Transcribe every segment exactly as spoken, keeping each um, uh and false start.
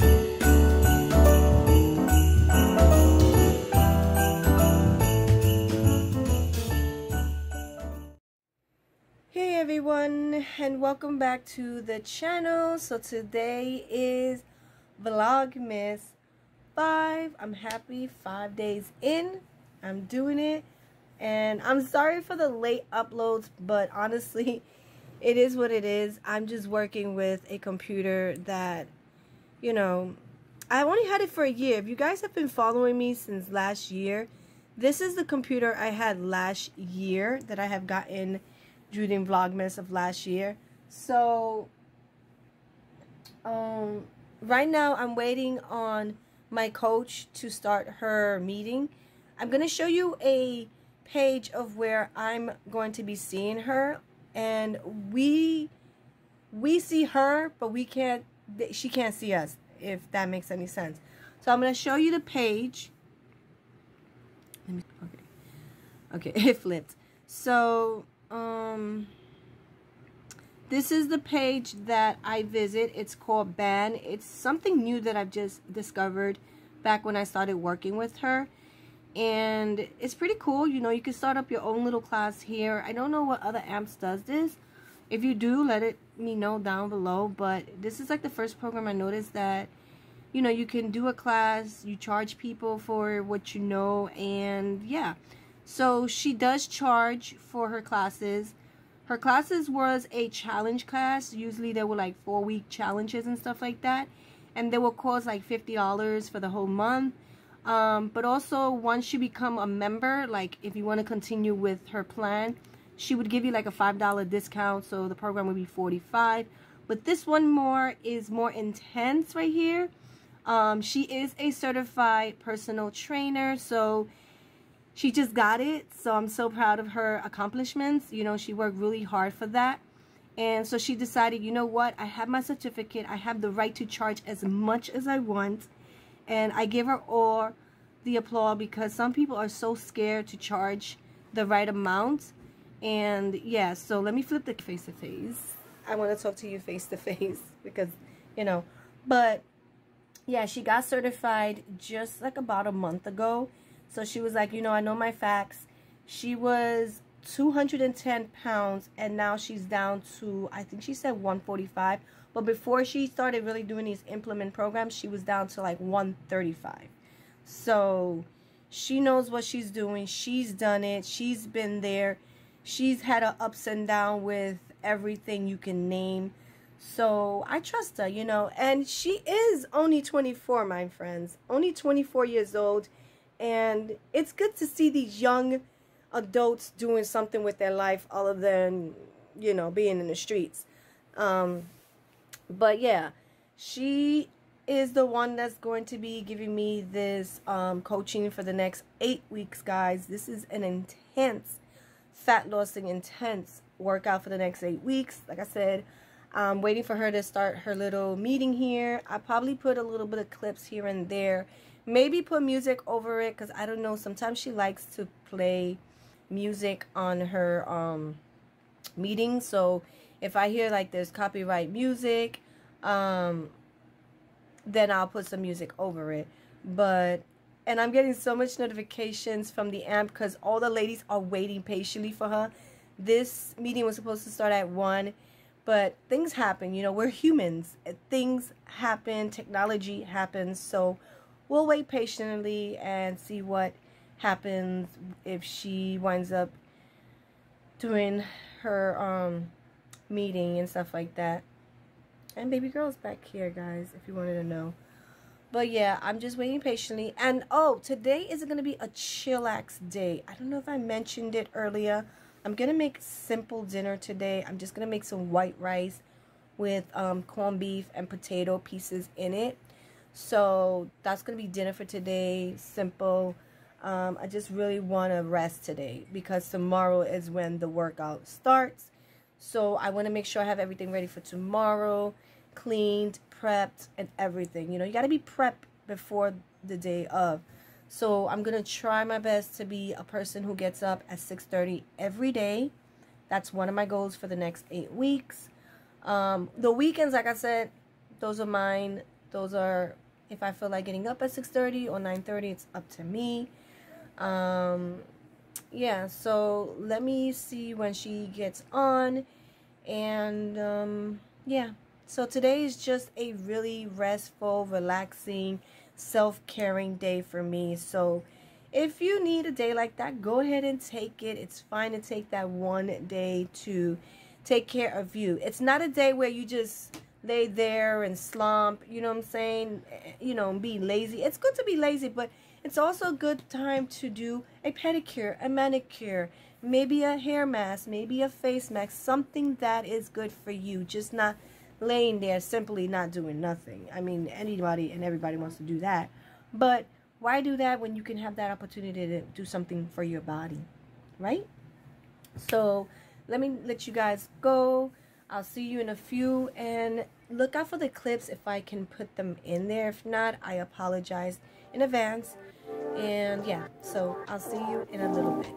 Hey everyone, and welcome back to the channel. So today is Vlogmas five. I'm happy five days in. I'm doing it, and I'm sorry for the late uploads, but honestly it is what it is. I'm just working with a computer that, you know, I only had it for a year. If you guys have been following me since last year, this is the computer I had last year that I have gotten during Vlogmas of last year. So, um, right now I'm waiting on my coach to start her meeting. I'm going to show you a page of where I'm going to be seeing her. And we we see her, but we can't, she can't see us, if that makes any sense. So I'm going to show you the page. Let me, okay. Okay, it flipped. So, um, this is the page that I visit. It's called Ban. It's something new that I've just discovered back when I started working with her. And it's pretty cool. You know, you can start up your own little class here. I don't know what other apps does this. If you do, let it me know down below. But this is like the first program I noticed that, you know, you can do a class, you charge people for what you know, and yeah. So she does charge for her classes. Her classes was a challenge class. Usually there were like four week challenges and stuff like that, and they will cost like fifty dollars for the whole month. Um, but also, once you become a member, like if you want to continue with her plan, she would give you like a five dollar discount, so the program would be forty-five dollars. But this one more is more intense right here. Um, she is a certified personal trainer, so she just got it. So I'm so proud of her accomplishments. You know, she worked really hard for that. And so she decided, you know what, I have my certificate. I have the right to charge as much as I want. And I give her all the applause, because some people are so scared to charge the right amount. And yeah, so let me flip the face to face. I want to talk to you face to face because, you know. But yeah, she got certified just like about a month ago. So she was like, you know, I know my facts. She was two hundred ten pounds, and now she's down to, I think she said one forty-five. But before she started really doing these implement programs, she was down to like one thirty-five. So she knows what she's doing. She's done it. She's been there. She's had her ups and downs with everything you can name. So I trust her, you know. And she is only twenty-four, my friends. Only twenty-four years old. And it's good to see these young adults doing something with their life other than, you know, being in the streets. Um... But yeah, she is the one that's going to be giving me this um, coaching for the next eight weeks, guys. This is an intense, fat-lossing, intense workout for the next eight weeks. Like I said, I'm waiting for her to start her little meeting here. I probably put a little bit of clips here and there. Maybe put music over it, because I don't know. Sometimes she likes to play music on her um, meeting, so if I hear like there's copyright music, um, then I'll put some music over it. But, and I'm getting so much notifications from the amp because all the ladies are waiting patiently for her. This meeting was supposed to start at one, but things happen. You know, we're humans. Things happen. Technology happens. So we'll wait patiently and see what happens if she winds up doing her um. meeting and stuff like that. And baby girl's back here, guys, if you wanted to know. But yeah, I'm just waiting patiently. And oh, today is going to be a chillax day. I don't know if I mentioned it earlier. I'm going to make simple dinner today. I'm just going to make some white rice with um, corned beef and potato pieces in it. So that's going to be dinner for today. Simple. Um, I just really want to rest today, because tomorrow is when the workout starts. So I want to make sure I have everything ready for tomorrow, cleaned, prepped, and everything. You know, you got to be prepped before the day of. So I'm going to try my best to be a person who gets up at six thirty every day. That's one of my goals for the next eight weeks. Um, the weekends, like I said, those are mine. Those are, if I feel like getting up at six thirty or nine thirty, it's up to me. Um, yeah, so let me see when she gets on. And, um, yeah. So today is just a really restful, relaxing, self-caring day for me. So if you need a day like that, go ahead and take it. It's fine to take that one day to take care of you. It's not a day where you just lay there and slump, you know what I'm saying, you know, and be lazy. It's good to be lazy, but it's also a good time to do a pedicure, a manicure, maybe a hair mask, maybe a face mask, something that is good for you, just not laying there simply not doing nothing. I mean, anybody and everybody wants to do that, but why do that when you can have that opportunity to do something for your body, right? So let me let you guys go. I'll see you in a few, and look out for the clips if I can put them in there. If not, I apologize in advance. And yeah, so I'll see you in a little bit.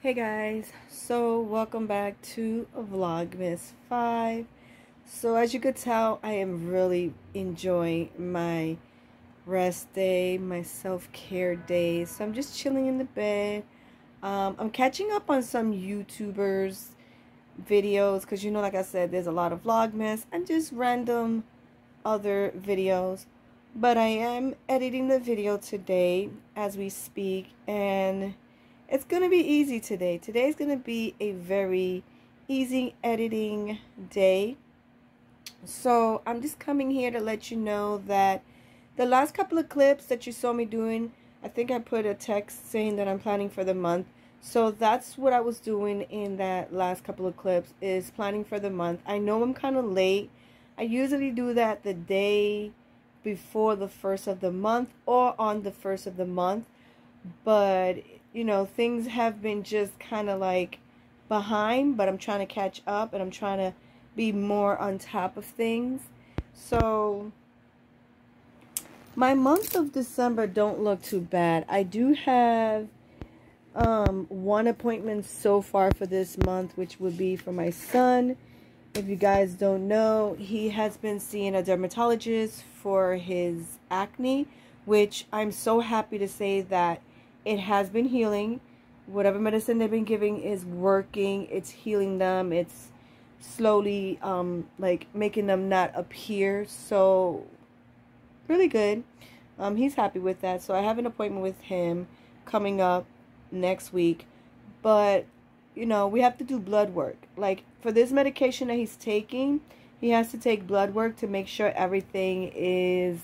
Hey guys, so welcome back to Vlogmas five. So as you could tell, I am really enjoying my rest day, my self-care day. So I'm just chilling in the bed. Um, I'm catching up on some YouTubers' videos because, you know, like I said, there's a lot of Vlogmas and just random other videos. But I am editing the video today as we speak, and it's going to be easy today. Today's going to be a very easy editing day. So I'm just coming here to let you know that the last couple of clips that you saw me doing, I think I put a text saying that I'm planning for the month. So that's what I was doing in that last couple of clips, is planning for the month. I know I'm kind of late. I usually do that the day before the first of the month or on the first of the month. But you know, things have been just kind of like behind, but I'm trying to catch up and I'm trying to be more on top of things. So my month of December don't look too bad. I do have um, one appointment so far for this month, which would be for my son. If you guys don't know, he has been seeing a dermatologist for his acne, which I'm so happy to say that it has been healing. Whatever medicine they've been giving is working. It's healing them. It's slowly um, like making them not appear. So really good. Um, he's happy with that. So I have an appointment with him coming up next week. But, you know, we have to do blood work. Like for this medication that he's taking, he has to take blood work to make sure everything is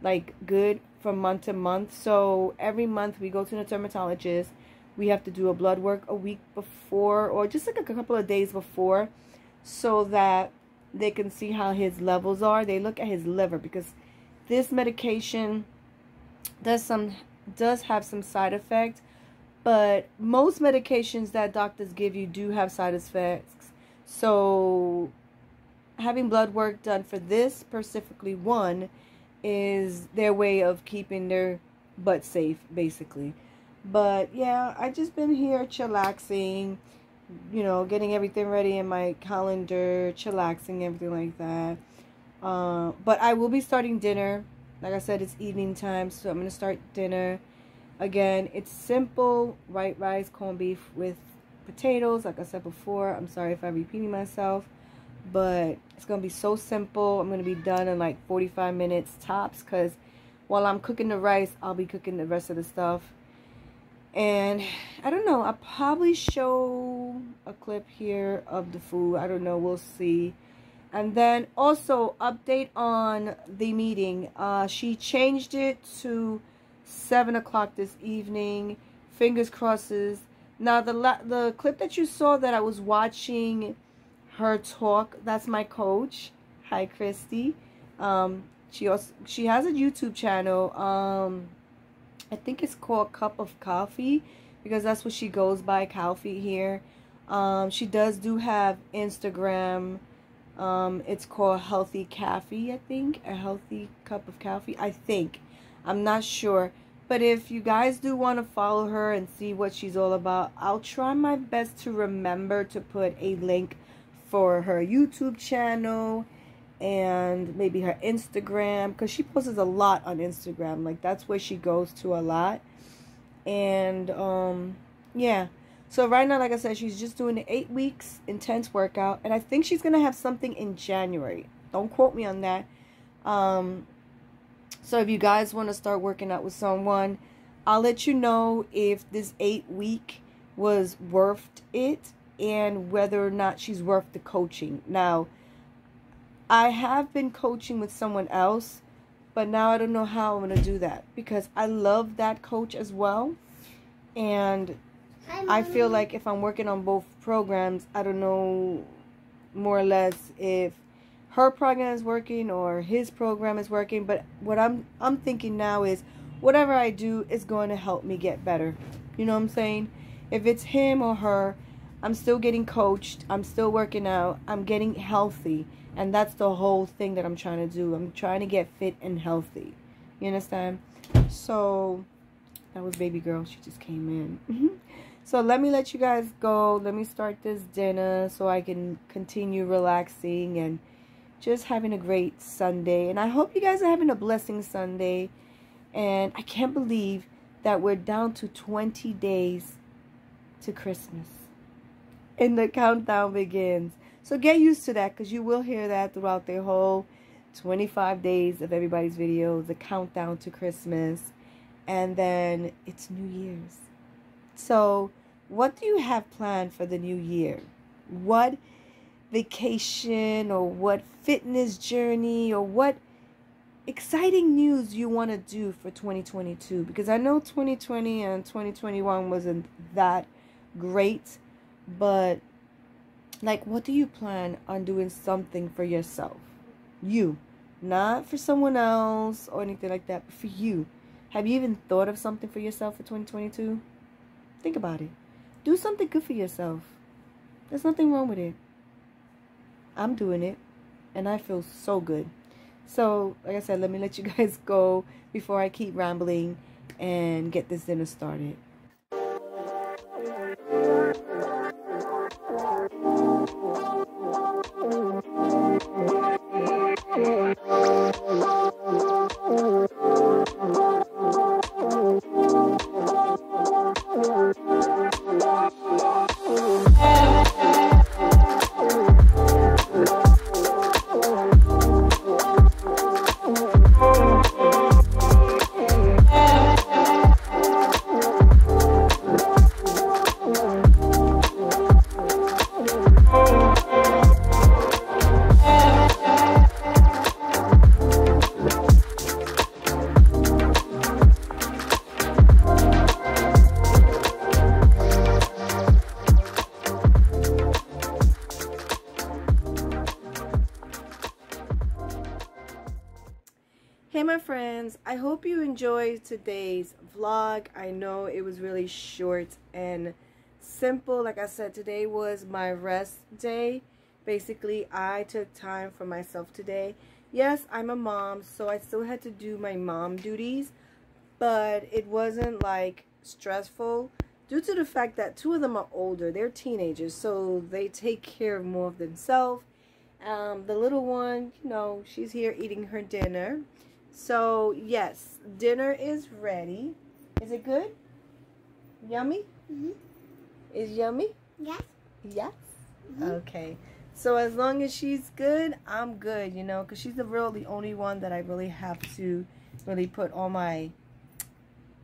like good from month to month. So every month we go to the dermatologist. We have to do a blood work a week before, or just like a couple of days before, so that they can see how his levels are. They look at his liver, because this medication does some does have some side effects, but most medications that doctors give you do have side effects. So having blood work done for this specifically one is their way of keeping their butt safe, basically. But yeah, I just been here chillaxing, you know, getting everything ready in my calendar, chillaxing, everything like that. Uh, but I will be starting dinner. Like I said, it's evening time, so I'm gonna start dinner. Again, it's simple white rice, corned beef with potatoes. Like I said before, I'm sorry if I'm repeating myself, but it's gonna be so simple. I'm gonna be done in like forty-five minutes tops, because while I'm cooking the rice, I'll be cooking the rest of the stuff. And I don't know, I'll probably show a clip here of the food. I don't know, we'll see. And then also update on the meeting. Uh, she changed it to seven o'clock this evening. Fingers crosses. Now the, la the clip that you saw that I was watching her talk, that's my coach. Hi, Christy. Um, she, also, she has a YouTube channel. Um, I think it's called Cup of Coffee, because that's what she goes by, coffee here. Um, she does do have Instagram. Um, it's called Healthy Coffee, I think. A Healthy Cup of Coffee, I think. I'm not sure. But if you guys do want to follow her and see what she's all about, I'll try my best to remember to put a link for her YouTube channel and maybe her Instagram, because she posts a lot on Instagram. Like, that's where she goes to a lot. And um yeah, so right now, like I said, she's just doing the eight weeks intense workout, and I think she's gonna have something in January. Don't quote me on that. Um so if you guys want to start working out with someone, I'll let you know if this eight week was worth it and whether or not she's worth the coaching. Now, I have been coaching with someone else, but now I don't know how I'm going to do that, because I love that coach as well. And I feel like if I'm working on both programs, I don't know more or less if her program is working or his program is working. But what I'm, I'm thinking now is whatever I do is going to help me get better. You know what I'm saying? If it's him or her, I'm still getting coached. I'm still working out. I'm getting healthy. And that's the whole thing that I'm trying to do. I'm trying to get fit and healthy. You understand? So, that was baby girl. She just came in. Mm-hmm. So, let me let you guys go. Let me start this dinner so I can continue relaxing and just having a great Sunday. And I hope you guys are having a blessing Sunday. And I can't believe that we're down to twenty days to Christmas. And the countdown begins. So get used to that, because you will hear that throughout the whole twenty-five days of everybody's videos, the countdown to Christmas, and then it's New Year's. So what do you have planned for the new year? What vacation or what fitness journey or what exciting news you want to do for twenty twenty-two? Because I know twenty twenty and twenty twenty-one wasn't that great, but like, what do you plan on doing something for yourself? You. Not for someone else or anything like that, but for you. Have you even thought of something for yourself for twenty twenty-two? Think about it. Do something good for yourself. There's nothing wrong with it. I'm doing it, and I feel so good. So, like I said, let me let you guys go before I keep rambling and get this dinner started. Hey my friends, I hope you enjoyed today's vlog. I know it was really short and simple. Like I said, today was my rest day. Basically, I took time for myself today. yes, I'm a mom, so I still had to do my mom duties, but it wasn't like stressful due to the fact that two of them are older. They're teenagers, so they take care of more of themselves. Um, the little one, you know, she's here eating her dinner. So yes, dinner is ready. Is it good? Yummy? Mm-hmm. Is yummy? Yes. Yes? Mm-hmm. Okay. So as long as she's good, I'm good, you know, because she's the real, the only one that I really have to really put all my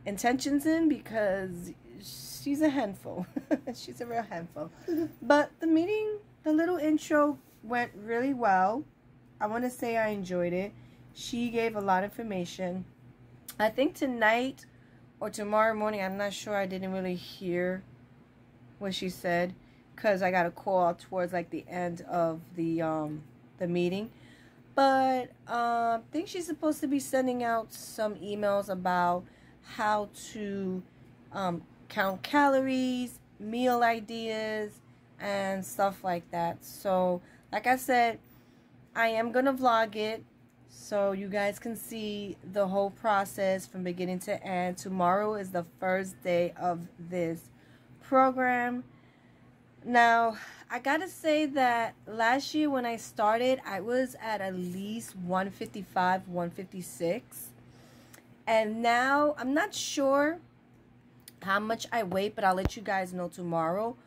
intentions in, because she's a handful. She's a real handful. But the meeting, the little intro went really well. I want to say I enjoyed it. She gave a lot of information. I think tonight or tomorrow morning, I'm not sure, I didn't really hear what she said, because I got a call towards like the end of the um the meeting. But uh, I think she's supposed to be sending out some emails about how to um, count calories, meal ideas, and stuff like that. So like I said, I am gonna vlog it so you guys can see the whole process from beginning to end. Tomorrow is the first day of this program. Now, I gotta say that last year when I started, I was at at least one fifty-five, one fifty-six. And now, I'm not sure how much I weigh, but I'll let you guys know tomorrow.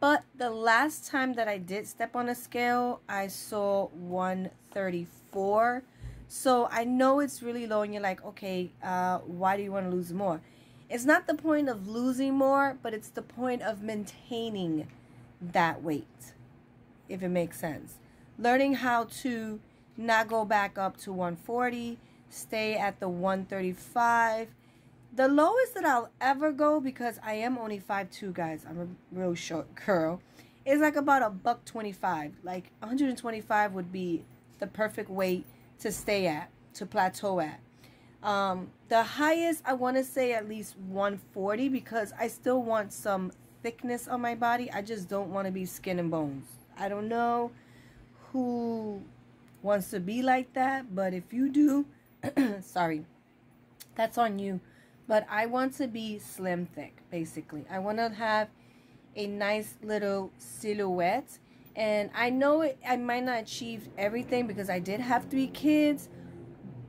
But the last time that I did step on a scale, I saw one thirty-four. So I know it's really low, and you're like, okay, uh, why do you want to lose more? It's not the point of losing more, but it's the point of maintaining that weight, if it makes sense. Learning how to not go back up to one forty, stay at the one thirty-five. The lowest that I'll ever go, because I am only five two, guys, I'm a real short girl, is like about a buck twenty-five. Like one twenty-five would be the perfect weight to stay at, to plateau at. Um, the highest, I want to say at least one forty, because I still want some thickness on my body. I just don't want to be skin and bones. I don't know who wants to be like that, but if you do, sorry, that's on you. But I want to be slim thick, basically. I want to have a nice little silhouette. And I know it, I might not achieve everything because I did have three kids.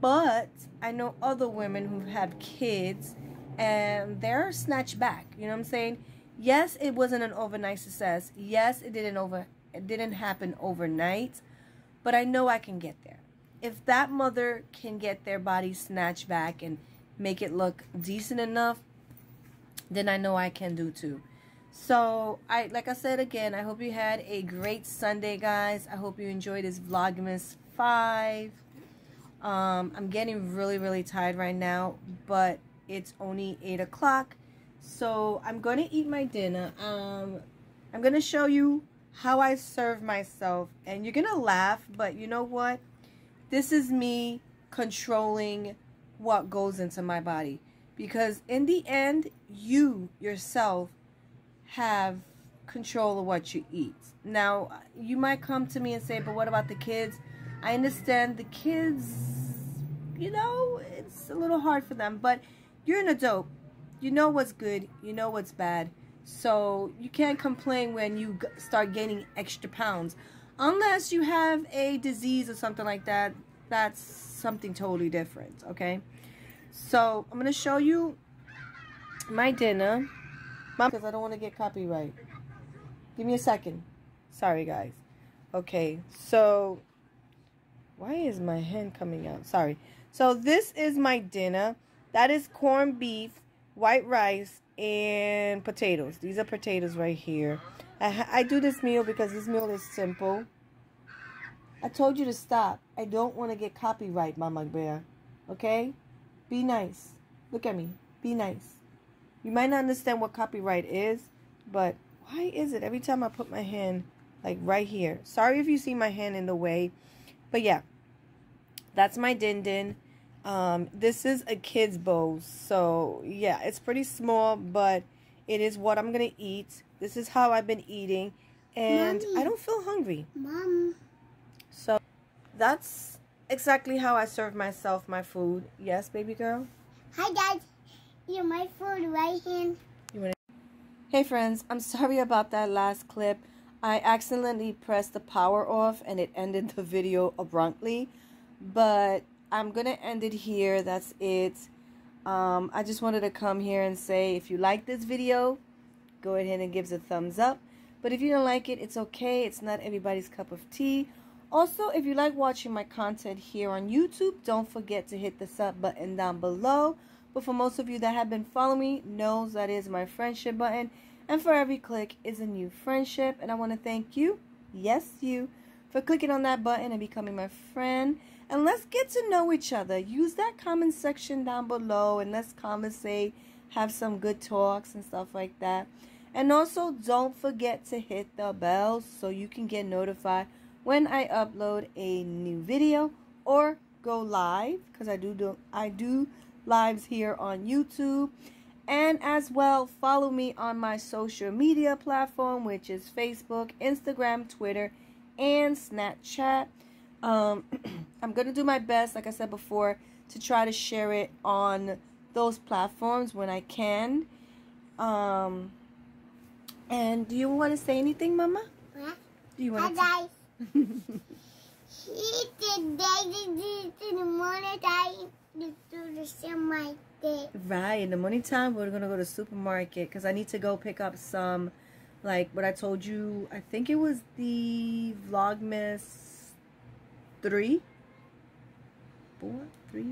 But I know other women who have kids and they're snatched back. You know what I'm saying? Yes, it wasn't an overnight success. Yes, it didn't over it didn't happen overnight. But I know I can get there. If that mother can get their body snatched back and make it look decent enough, then I know I can do too. So I like I said again, I hope you had a great Sunday, guys. I hope you enjoyed this Vlogmas five. Um, I'm getting really, really tired right now, but it's only eight o'clock, so I'm going to eat my dinner. Um, I'm going to show you how I serve myself, and you're going to laugh, but you know what? This is me controlling what goes into my body, because in the end, you yourself have control of what you eat. Now, you might come to me and say, but what about the kids? I understand the kids, you know, it's a little hard for them, but you're an adult. You know what's good. You know what's bad. So you can't complain when you start gaining extra pounds, unless you have a disease or something like that. That's something totally different, okay? So I'm going to show you my dinner, because I don't want to get copyright. Give me a second. Sorry, guys. Okay, so... why is my hand coming out? Sorry. So this is my dinner. That is corned beef, white rice, and potatoes. These are potatoes right here. I, I do this meal because this meal is simple. I told you to stop. I don't want to get copyright, Mama Bear. Okay? Be nice. Look at me. Be nice. You might not understand what copyright is, but why is it every time I put my hand, like right here? Sorry if you see my hand in the way. But yeah, that's my din din. Um, this is a kid's bowl. So yeah, it's pretty small, but it is what I'm going to eat. This is how I've been eating. And Mommy, I don't feel hungry. Mom. So that's exactly how I serve myself my food. Yes, baby girl? Hi, Dad. You have my food right here. You wanna... Hey, friends. I'm sorry about that last clip. I accidentally pressed the power off and it ended the video abruptly. But I'm going to end it here. That's it. Um, I just wanted to come here and say if you like this video, go ahead and give it a thumbs up. But if you don't like it, it's okay. It's not everybody's cup of tea. Also, if you like watching my content here on YouTube, don't forget to hit the sub button down below. But for most of you that have been following me, knows that is my friendship button. And for every click is a new friendship. And I want to thank you, yes you, for clicking on that button and becoming my friend. And let's get to know each other. Use that comment section down below and let's conversate, have some good talks and stuff like that. And also, don't forget to hit the bell so you can get notified when I upload a new video or go live, because I do, do I do lives here on YouTube. And as well, follow me on my social media platform, which is Facebook, Instagram, Twitter, and Snapchat. Um, I'm going to do my best, like I said before, to try to share it on those platforms when I can. Um... And do you want to say anything, Mama? Yeah. Do you want Hi, to say anything? Right. In the morning time, we're going to go to the supermarket because I need to go pick up some, like what I told you, I think it was the Vlogmas three? Four? Three?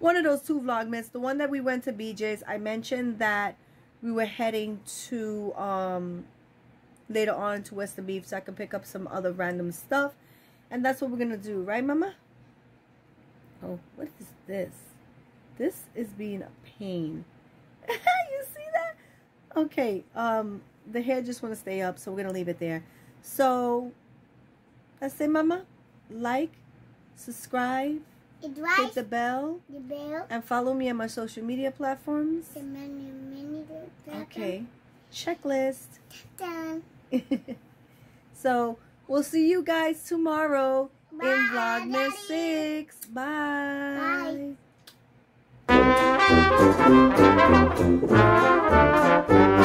One of those two Vlogmas. The one that we went to B J's, I mentioned that we were heading to, um, later on to Western Beef so I can pick up some other random stuff. And that's what we're going to do. Right, Mama? Oh, what is this? This is being a pain. You see that? Okay, um, the hair just want to stay up, so we're going to leave it there. So, that's it, Mama. Like, subscribe. Right. Hit the bell, the bell, and follow me on my social media platforms. The menu, menu, platform. Okay, checklist. Done. So we'll see you guys tomorrow. Bye, in Vlogmas six. Bye. Bye.